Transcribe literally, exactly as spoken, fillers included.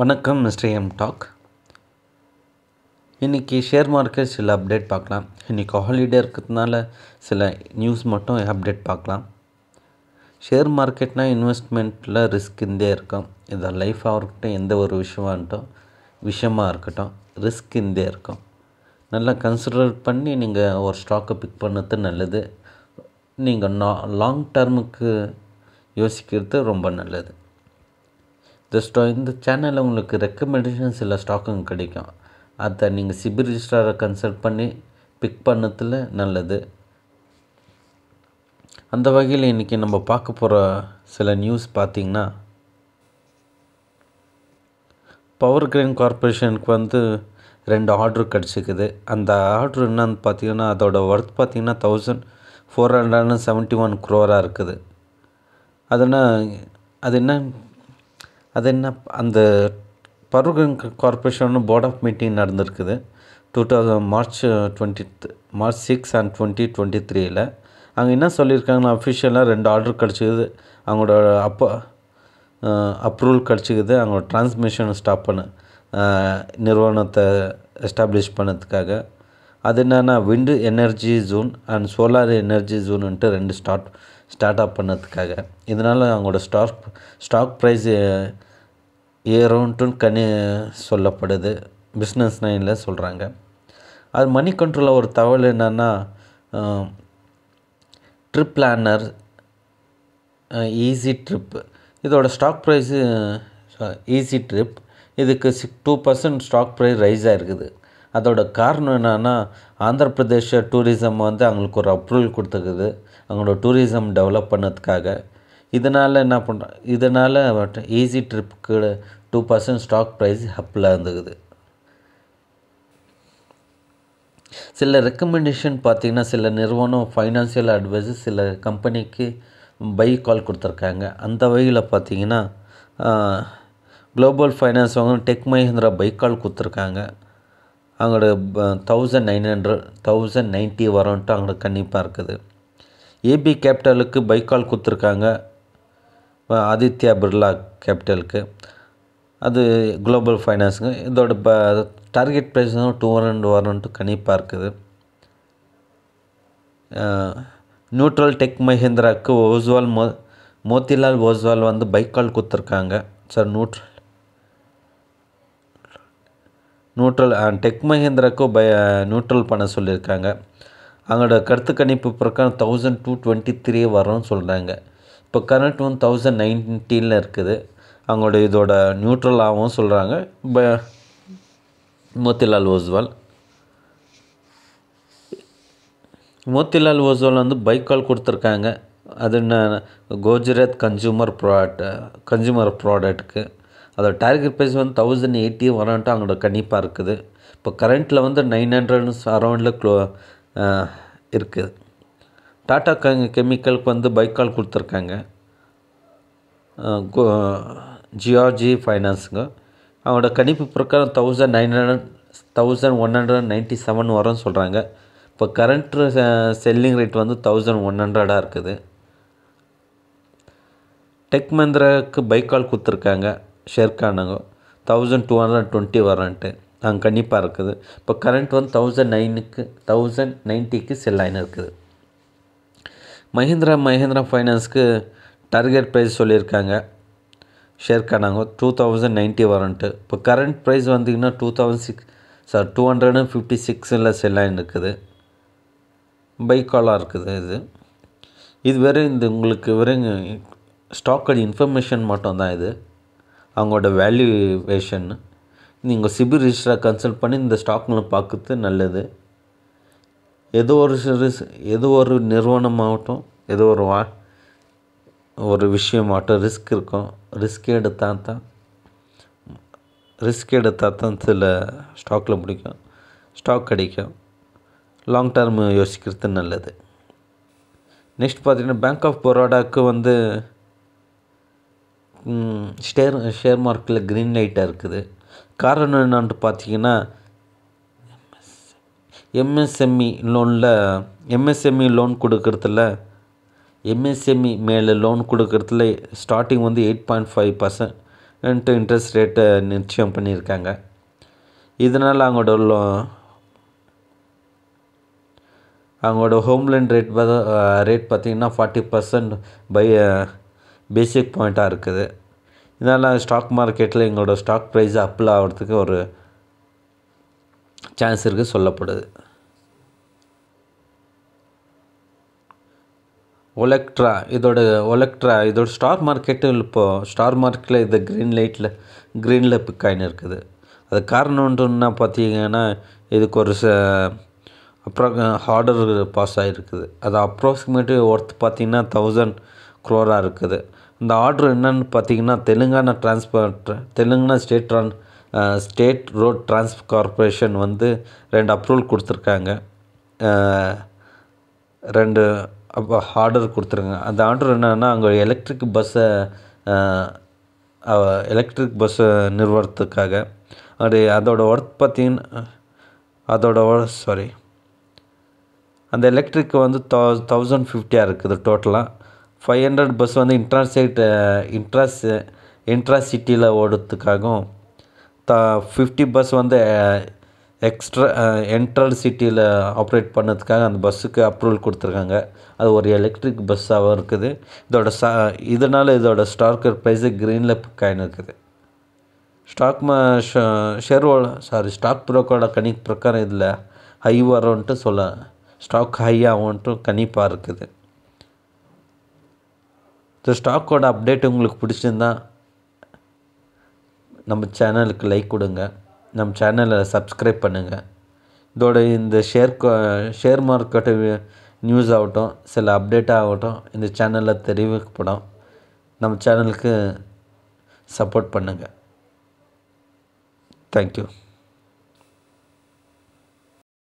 வணக்கம் mister M talk. இன்றைக்கி share market சில அப்டேட் பார்க்கலாம். இன்றைக்கி ஹாலிடே இருக்கிறதுனால சில நியூஸ் மட்டும் அப்டேட் பார்க்கலாம். ஷேர் மார்க்கெட்னால் இன்வெஸ்ட்மெண்ட்டில் ரிஸ்க் இருந்தே இருக்கும். இது லைஃபாக இருக்கட்டும், எந்த ஒரு விஷயமாகட்டும் விஷயமாக இருக்கட்டும் ரிஸ்க் இருந்தே இருக்கும். நல்லா கன்சிடர் பண்ணி நீங்கள் ஒரு ஸ்டாக்கை பிக் பண்ணுறது நல்லது. நீங்கள் நா லாங் டேர்முக்கு யோசிக்கிறது ரொம்ப நல்லது. இந்த ஸ்டா இந்த சேனலில் உங்களுக்கு ரெக்கமெண்டேஷன் சில ஸ்டாக்குங்க கிடைக்கும். அதை நீங்கள் சிபி ரிஜிஸ்ட்ராரை கன்சல்ட் பண்ணி பிக் பண்ணதில் நல்லது. அந்த வகையில் இன்றைக்கி நம்ம பார்க்க போகிற சில நியூஸ் பார்த்திங்கன்னா, பவர் கிரைன் கார்பரேஷனுக்கு வந்து ரெண்டு ஆர்டர் கிடச்சிக்குது. அந்த ஆர்டர் என்னன்னு பார்த்திங்கன்னா, அதோட ஒர்த் பார்த்திங்கன்னா thousand four hundred and seventy one க்ரோராக இருக்குது. அதுனா அது என்ன அது என்ன அந்த power grid corporation board of meeting நடந்திருக்குது two thousand March twenty March six and twenty twenty த்ரீல. அங்கே என்ன சொல்லியிருக்காங்கன்னா, அஃபிஷியலாக ரெண்டு ஆர்டர் கிடச்சிக்குது, அவங்களோட அப்போ அப்ரூவல் கிடச்சிக்குது அவங்களோட டிரான்ஸ்மிஷன் ஸ்டாப் பண்ண நிறுவனத்தை எஸ்டாப்ளிஷ் பண்ணதுக்காக. அது என்னென்னா wind energy zone and solar energy ஜோனுன்ட்டு ரெண்டு ஸ்டார்ட் ஸ்டார்ட் அப் பண்ணதுக்காக. இதனால் அவங்களோட ஸ்டாக் ஸ்டாக் ப்ரைஸ் ஏறும்ட்டு கணி சொல்லப்படுது, பிஸ்னஸ் லைனில் சொல்கிறாங்க. அது மணி கண்ட்ரோலில் ஒரு தகவல் என்னென்னா, ட்ரிப் பிளானர் ஈஸி ட்ரிப் இதோட ஸ்டாக் ப்ரைஸு ஈஸி ட்ரிப் இதுக்கு six two percent stock price rise ஆகிருக்குது. அதோட காரணம் என்னென்னா, ஆந்திர பிரதேச டூரிசம் வந்து அவங்களுக்கு ஒரு அப்ரூவல் கொடுத்துருக்குது அவங்களோட டூரிசம் டெவலப் பண்ணதுக்காக. இதனால் என்ன பண்ணுறோம் இதனால் ஈஸி ட்ரிப்புக்கு டூ பர்சன்ட் ஸ்டாக் ப்ரைஸ் ஹப்பில் இருந்துக்குது. சில ரெக்கமெண்டேஷன் பார்த்திங்கன்னா, சில நிறுவனம் ஃபைனான்சியல் அட்வைஸஸ் சில கம்பெனிக்கு பை கால் கொடுத்துருக்காங்க. அந்த வகையில் பார்த்திங்கன்னா, குளோபல் ஃபைனான்ஸ் அவங்க டெக் மஹிந்திரா பை கால் கொடுத்துருக்காங்க. அவங்களோட thousand nine hundred thousand ninety வரும்ன்ட்டு அவங்களுக்கு கண்டிப்பாக இருக்குது. ஏபி கேபிட்டலுக்கு பைக்கால் கொடுத்துருக்காங்க, ஆதித்யா பிர்லா கேபிட்டலுக்கு. அது குளோபல் ஃபைனான்ஸுங்க. இதோட ப டார்கெட் ப்ரைஸ் டூ ஹண்ட்ரட் வரும்ன்ட்டு கண்டிப்பாக இருக்குது. நியூட்ரல் டெக் மஹிந்திராவுக்கு ஓஸ்வால் மோ மோத்திலால் ஓஸ்வால் வந்து பைக்கால் கொடுத்துருக்காங்க. சார் நியூட்ரல் நியூட்ரல் டெக் மஹிந்திராவுக்கும் பை நியூட்ரல் பண்ண சொல்லியிருக்காங்க. அவங்களோட கருத்து கணிப்பு பிரகாரம் தௌசண்ட் டூ டுவெண்ட்டி த்ரீ வரும்னு சொல்கிறாங்க. இப்போ கரண்ட் ஒன் தௌசண்ட் நைன்டீனில் இருக்குது. அவங்களோட இதோட நியூட்ரலாகவும் சொல்கிறாங்க ப மோத்திலால் ஓஸ்வால் மோத்திலால் ஓஸ்வால் வந்து பைக்கால் கொடுத்துருக்காங்க. அது என்ன, குஜராத் கன்சூமர் ப்ராடக்ட் கன்சூமர் ப்ராடக்ட்டுக்கு அதோட டார்கெட் ப்ரைஸ் வந்து தௌசண்ட் எயிட்டி வரன்ட்டு அவங்களோட கணிப்பாக இருக்குது. இப்போ கரண்ட்டில் வந்து நைன் ஹண்ட்ரட் அரௌண்டில் க்ளோ இருக்குது. டாட்டா கெமிக்கலுக்கு வந்து பைக்கால் கொடுத்துருக்காங்க ஜிஆர்ஜி ஃபைனான்ஸுங்க. அவங்களோட கணிப்பு பிரக்காரம் thousand nine hundred thousand one hundred ninety seven வரும்னு சொல்கிறாங்க. இப்போ கரண்ட்டு செல்லிங் ரேட் வந்து தௌசண்ட் ஒன் ஹண்ட்ரடாக இருக்குது. டெக் மஹிந்திராவுக்கு பைக்கால் கொடுத்துருக்காங்க ஷேர்கானுங்க, தௌசண்ட் டூ ஹண்ட்ரட் டுவெண்ட்டி வரன்ட்டு அங்கே கண்டிப்பாக இருக்குது. இப்போ கரண்ட் வந்து தௌசண்ட் நைனுக்கு தௌசண்ட் நைன்ட்டிக்கு செல் லைன் இருக்குது. மஹிந்திரா மஹிந்திரா ஃபைனான்ஸுக்கு டார்கெட் ப்ரைஸ் சொல்லியிருக்காங்க ஷேர்கானாங்க, டூ தௌசண்ட் நைன்ட்டி வரன்ட்டு. இப்போ கரண்ட் ப்ரைஸ் வந்திங்கன்னா டூ தௌசண்ட் சிக்ஸ் சார் டூ ஹண்ட்ரட் அண்ட் ஃபிஃப்டி சிக்ஸில் செல் லைன் இருக்குது. பைக்காலாக இருக்குது. இது இது வெறும் இந்த உங்களுக்கு வெறும் ஸ்டாக்கோட இன்ஃபர்மேஷன் மட்டும்தான். இது அவங்களோட வேல்யூவேஷன் நீங்கள் சிபி ரிஜிஸ்ட்ரா கன்சல்ட் பண்ணி இந்த ஸ்டாக்களை பார்க்குறது நல்லது. ஏதோ ஒரு ஏதோ ஒரு நிறுவனமாகட்டும் ஏதோ ஒரு வா ஒரு விஷயமாகட்டும் ரிஸ்க் இருக்கும். ரிஸ்க் எடுத்தால் தான் ரிஸ்க் எடுத்தால் தான் சில ஸ்டாக்கில் பிடிக்கும் ஸ்டாக் கிடைக்கும். லாங் டேர்ம் யோசிக்கிறது நல்லது. நெக்ஸ்ட் பார்த்திங்கன்னா, பேங்க் ஆஃப் பரோடாவுக்கு வந்து ஷேர் ஷேர் மார்க்கெட்டில் க்ரீன் லைட்டாக இருக்குது. காரணம் என்னான்ட்டு பார்த்திங்கன்னா, எம்எஸ்எம்இ லோனில் எம்எஸ்எம்இ லோன் கொடுக்கறதுல எம்எஸ்எம்இ மேலே லோன் கொடுக்கறதுல ஸ்டார்டிங் வந்து eight point five percent into interest rate நிச்சயம் பண்ணியிருக்காங்க. இதனால் அவங்களோட அவங்களோட ஹோம் லோன் ரேட் ரேட் பார்த்திங்கன்னா ஃபார்ட்டி பர்சன்ட் பை பேசிக் பாயிண்ட்டாக இருக்குது. இதனால் ஸ்டாக் மார்க்கெட்டில் எங்களோட ஸ்டாக் ப்ரைஸ் அப்பில் ஆகிறதுக்கு ஒரு சான்ஸ் இருக்குது சொல்லப்படுது. ஒலெக்ட்ரா இதோட ஒலெக்ட்ரா இதோட ஸ்டார் மார்க்கெட்டும் இப்போது ஸ்டார் மார்க்கெட்டில் இது க்ரீன் லைட்டில் க்ரீனில் பிக் ஆகின்னு இருக்குது. அது காரணம்ன்றா பார்த்திங்கன்னா இதுக்கு ஒரு ச அப்ரா ஆர்டர் பாஸ் ஆகிருக்குது. அது அப்ராக்சிமேட்டிவ் ஒர்த் பார்த்திங்கன்னா தௌசண்ட் க்ரோராக இருக்குது. இந்த ஆர்டர் என்னென்னு பார்த்திங்கன்னா Telangana transport Telangana state trans state road transport corporation வந்து ரெண்டு அப்ரூவல் கொடுத்துருக்காங்க, ரெண்டு அப்போ ஆர்டர் கொடுத்துருங்க. அந்த ஆர்டர் என்னென்னா அங்கே எலக்ட்ரிக் பஸ்ஸை எலக்ட்ரிக் பஸ்ஸை நிறுவனத்துக்காக அது அதோட ஒர்த் பார்த்திங்கன்னா அதோட சாரி அந்த எலக்ட்ரிக்கு வந்து தௌ தௌசண்ட் ஃபிஃப்டியாக இருக்குது. டோட்டலாக ஃபைவ் ஹண்ட்ரட் பஸ் வந்து இன்ட்ராசைட் இன்ட்ராஸ் இன்ட்ராசிட்டியில் ஓடுறதுக்காகவும் த ஃபிஃப்டி பஸ் வந்து எக்ஸ்ட்ரா என்ட்ரல் சிட்டியில் ஆப்ரேட் பண்ணதுக்காக அந்த பஸ்ஸுக்கு அப்ரூவல் கொடுத்துருக்காங்க. அது ஒரு எலக்ட்ரிக் பஸ்ஸாகவும் இருக்குது. இதோட ச இதனால் இதோட ஸ்டாக் ப்ரைஸு க்ரீனில் பிக்காயின்னு இருக்குது. ஸ்டாக் ம ஷேர் சாரி ஸ்டாக் ப்ரோக்கரோட கணிப்பு பிரக்காரம் இதில் ஹை வரும்ன்ட்டு சொல்ல ஸ்டாக் ஹை ஆகும்ன்ட்டு கணிப்பாக இருக்குது. இந்த ஸ்டாக்கோட அப்டேட் உங்களுக்கு பிடிச்சிருந்தா நம்ம சேனலுக்கு லைக் கொடுங்க, நம்ம சேனலை சப்ஸ்கிரைப் பண்ணுங்கள். இதோட இந்த ஷேர் ஷேர் மார்க்கெட்டு நியூஸ் ஆகட்டும் சில அப்டேட்டாக ஆகட்டும் இந்த சேனலில் தெரிவிக்கப்படும். நம்ம சேனலுக்கு சப்போர்ட் பண்ணுங்கள். தேங்க்யூ.